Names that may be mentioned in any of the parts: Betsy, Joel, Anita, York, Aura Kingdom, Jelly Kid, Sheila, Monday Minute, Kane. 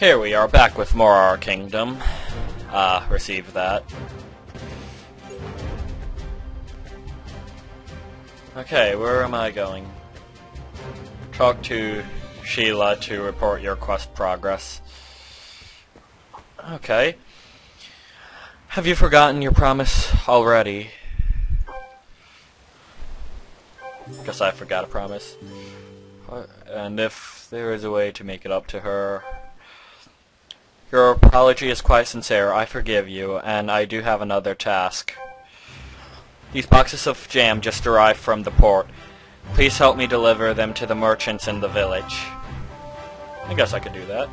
Here we are, back with more Aura Kingdom. Receive that. Okay, where am I going? Talk to Sheila to report your quest progress. Okay. Have you forgotten your promise already? Guess I forgot a promise. And if there is a way to make it up to her... Your apology is quite sincere. I forgive you, and I do have another task. These boxes of jam just arrived from the port. Please help me deliver them to the merchants in the village. I guess I could do that.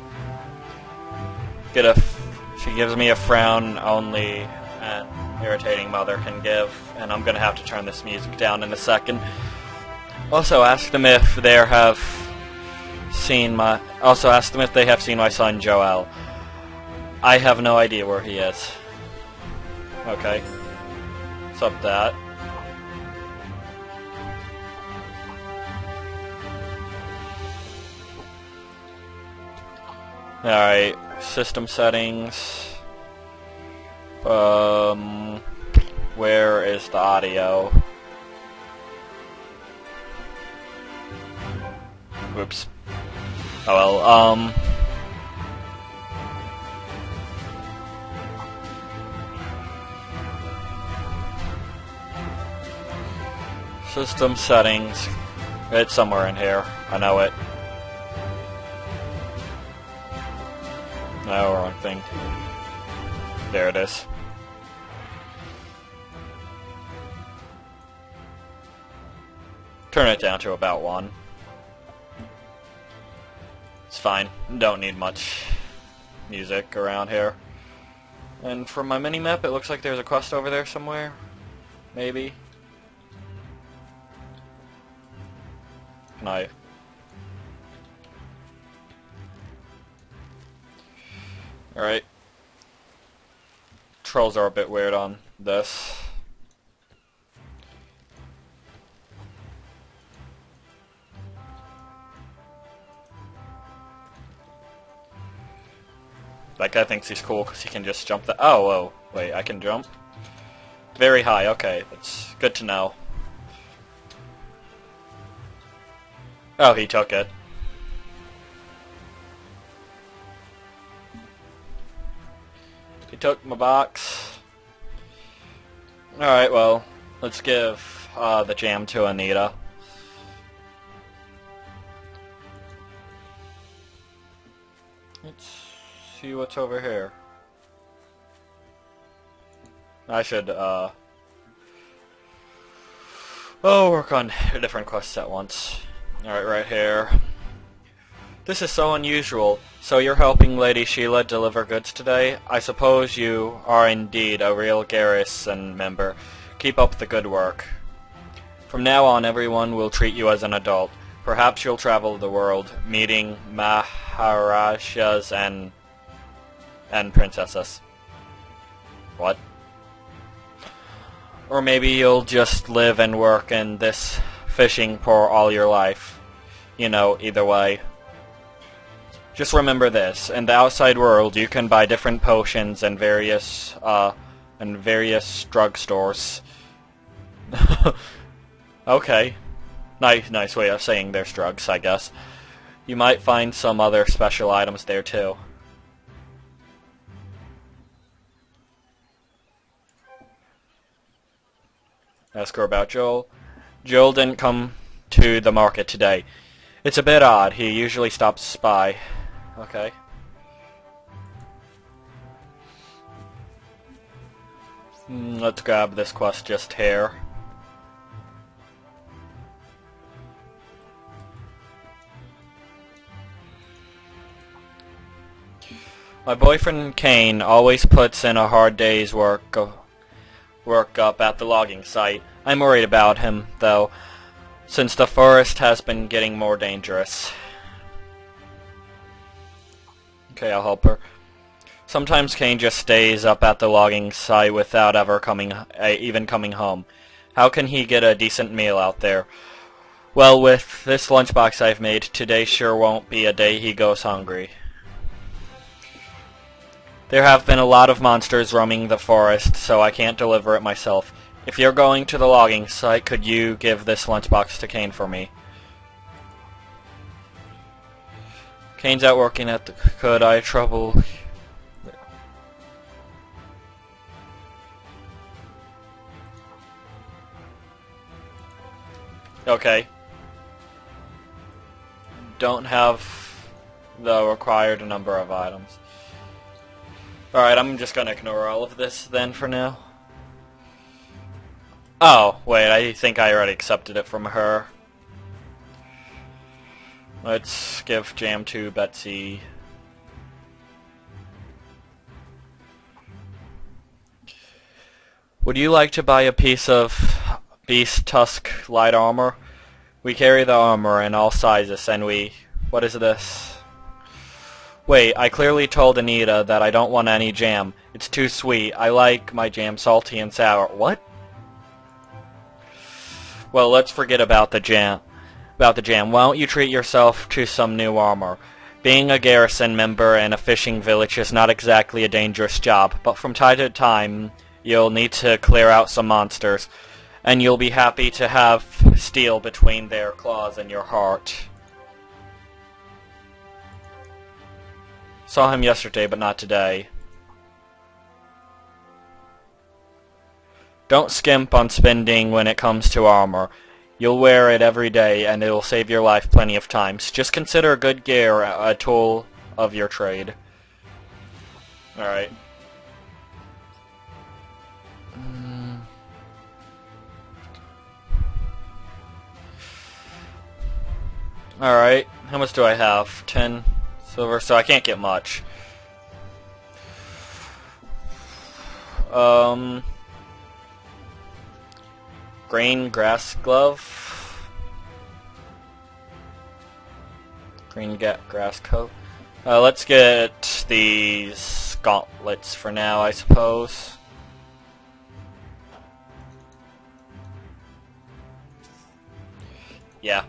She gives me a frown only an irritating mother can give, and I'm gonna have to turn this music down in a second. Also, ask them if they have seen my. Also, ask them if they have seen my son Joel. I have no idea where he is. Okay. What's up that? Alright, system settings. Where is the audio? Whoops. Oh well, System settings. It's somewhere in here. I know it. No, wrong thing. There it is. Turn it down to about 1. It's fine. Don't need much music around here. And from my minimap, it looks like there's a quest over there somewhere. Maybe. Can I... Alright. Trolls are a bit weird on this. That guy thinks he's cool because he can just jump the- Oh, whoa. Wait, I can jump? Very high, okay. That's good to know. Oh, he took it. He took my box. Alright, well, let's give the jam to Anita. Let's see what's over here. I should, work on different quests at once. Alright, right here. This is so unusual. So you're helping Lady Sheila deliver goods today? I suppose you are indeed a real garrison member. Keep up the good work. From now on, everyone will treat you as an adult. Perhaps you'll travel the world, meeting Maharajas and princesses. What? Or maybe you'll just live and work in this fishing for all your life. You know, either way. Just remember this, in the outside world you can buy different potions and various drugstores. Okay. Nice way of saying there's drugs, I guess. You might find some other special items there too. Ask her about Joel. Joel didn't come to the market today. It's a bit odd. He usually stops by. Okay. Let's grab this quest just here. My boyfriend Kane always puts in a hard day's work up at the logging site. I'm worried about him, though, since the forest has been getting more dangerous. Okay, I'll help her. Sometimes Kane just stays up at the logging site without ever even coming home. How can he get a decent meal out there? Well, with this lunchbox I've made, today sure won't be a day he goes hungry. There have been a lot of monsters roaming the forest, so I can't deliver it myself. If you're going to the logging site, could you give this lunchbox to Kane for me? Kane's out working at the... Could I trouble... Okay. Don't have the required number of items. Alright, I'm just gonna ignore all of this then for now. Oh, wait, I think I already accepted it from her. Let's give jam to Betsy. Would you like to buy a piece of beast tusk light armor? We carry the armor in all sizes, and we... What is this? Wait, I clearly told Anita that I don't want any jam. It's too sweet. I like my jam salty and sour. What? Well, let's forget about the jam. Why don't you treat yourself to some new armor? Being a garrison member in a fishing village is not exactly a dangerous job, but from time to time, you'll need to clear out some monsters, and you'll be happy to have steel between their claws and your heart. Saw him yesterday, but not today. Don't skimp on spending when it comes to armor. You'll wear it every day, and it'll save your life plenty of times. Just consider good gear a tool of your trade. Alright. Alright, how much do I have? 10 silver, so I can't get much. Green grass glove. Green grass coat. Let's get these gauntlets for now, I suppose. Yeah.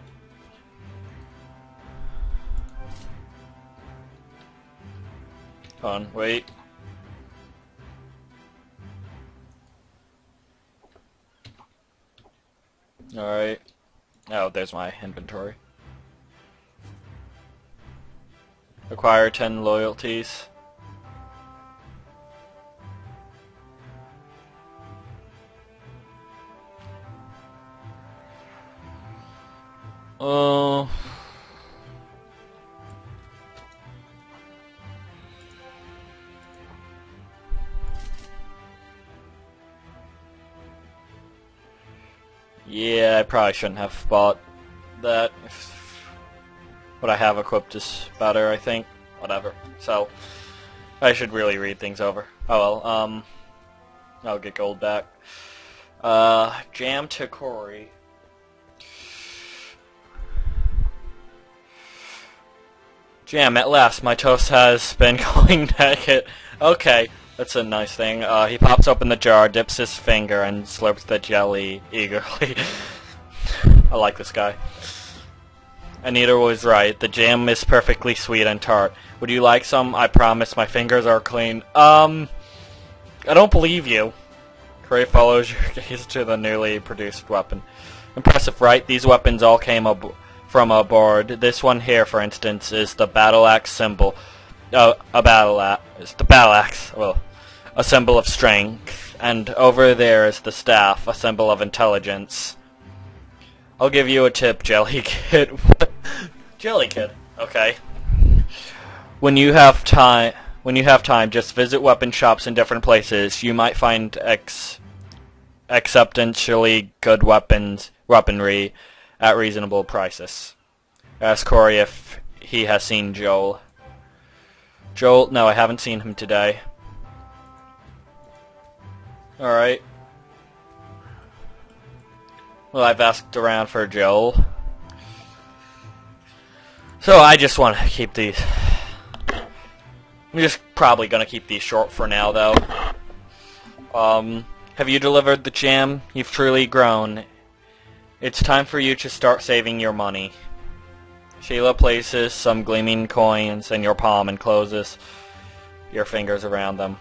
Hold on, wait. Alright. Oh, there's my inventory. Acquire 10 loyalties. Oh. Yeah, I probably shouldn't have bought that. What I have equipped is better, I think. Whatever. So, I should really read things over. Oh well, I'll get gold back. Jam to Corey. Jam, at last, my toast has been going naked. Okay. That's a nice thing. He pops open the jar, dips his finger, and slurps the jelly eagerly. I like this guy. Anita was right. The jam is perfectly sweet and tart. Would you like some? I promise my fingers are clean. I don't believe you. Corey follows your gaze to the newly produced weapon. Impressive, right? These weapons all came from aboard. This one here, for instance, is the battle axe symbol. A battle axe. It's the battle axe. Well. A symbol of strength, and over there is the staff, a symbol of intelligence. I'll give you a tip, Jelly Kid. Jelly Kid. Okay. When you have time, just visit weapon shops in different places. You might find exceptionally good weaponry at reasonable prices. Ask Corey if he has seen Joel. Joel? No, I haven't seen him today. Alright. Well, I've asked around for Joel. So I just want to keep these. I'm just probably going to keep these short for now, though. Have you delivered the jam? You've truly grown. It's time for you to start saving your money. Sheila places some gleaming coins in your palm and closes. your fingers around them.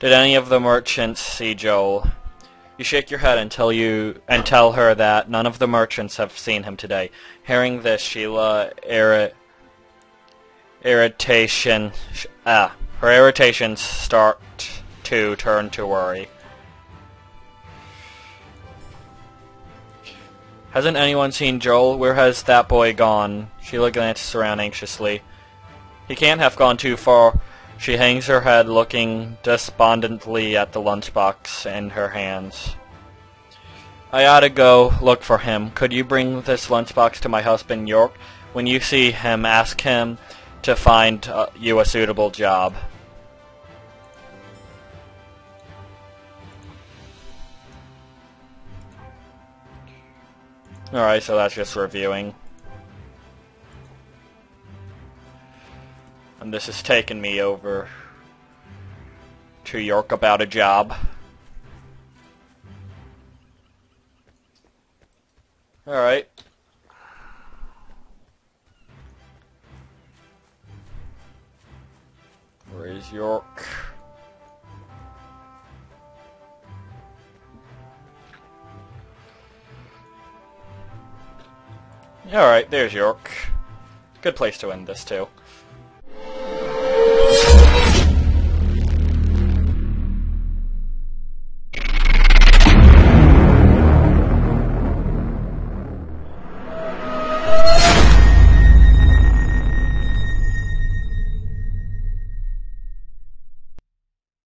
Did any of the merchants see Joel? You shake your head and tell her that none of the merchants have seen him today. Hearing this, Sheila her irritations start to turn to worry. Hasn't anyone seen Joel? Where has that boy gone? Sheila glances around anxiously. He can't have gone too far. She hangs her head, looking despondently at the lunchbox in her hands. I ought to go look for him. Could you bring this lunchbox to my husband, York? When you see him, ask him to find you a suitable job. Alright, so that's just reviewing. And this has taken me over to York about a job. Alright. Where is York? Alright, there's York. Good place to end this too.